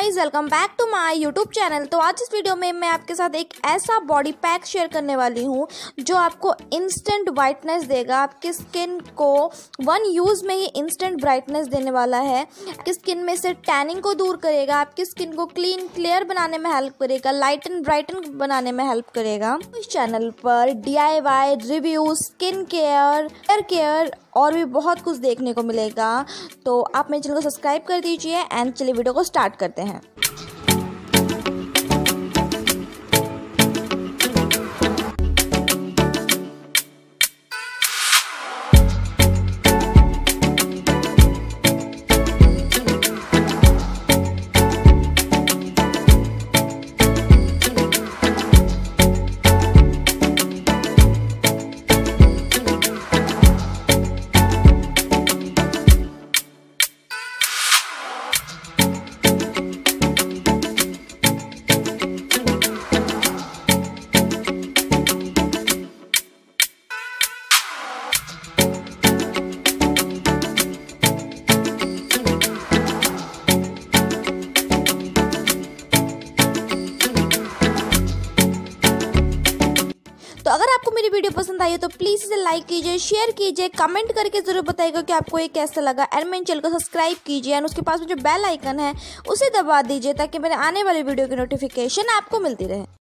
Guys, welcome back to my YouTube channel. तो आज इस वीडियो में मैं आपके साथ एक ऐसा बॉडी पैक शेयर करने वाली हूँ जो आपको इंस्टेंट वाइटनेस देगा। आपकी स्किन को वन यूज़ में ही इंस्टेंट ब्राइटनेस देने वाला है। आपकी स्किन में से टैनिंग को दूर करेगा, आपकी स्किन को क्लीन क्लियर बनाने में हेल्प करेगा, लाइट एंड ब्राइटन बनाने में हेल्प करेगा। इस चैनल पर DIY review, skin care, hair care और भी बहुत कुछ देखने को मिलेगा। तो आप मेरे चैनल को सब्सक्राइब कर दीजिए एंड चलिए वीडियो को स्टार्ट करते हैं। तो अगर आपको मेरी वीडियो पसंद आई हो तो प्लीज़ इसे लाइक कीजिए, शेयर कीजिए, कमेंट करके ज़रूर बताइएगा कि आपको ये कैसा लगा। एंड मेरे चैनल को सब्सक्राइब कीजिए एंड उसके पास में जो बेल आइकन है उसे दबा दीजिए ताकि मेरे आने वाली वीडियो की नोटिफिकेशन आपको मिलती रहे।